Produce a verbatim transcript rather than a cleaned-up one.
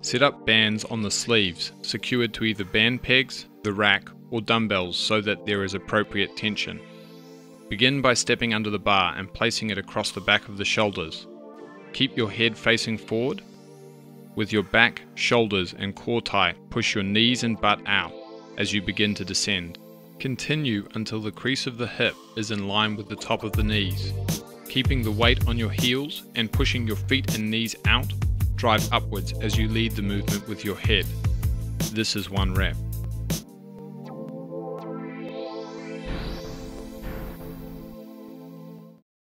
Set up bands on the sleeves, secured to either band pegs, the rack, or dumbbells so that there is appropriate tension. Begin by stepping under the bar and placing it across the back of the shoulders. Keep your head facing forward. With your back, shoulders, and core tight, push your knees and butt out as you begin to descend. Continue until the crease of the hip is in line with the top of the knees. Keeping the weight on your heels and pushing your feet and knees out, drive upwards as you lead the movement with your head. This is one rep.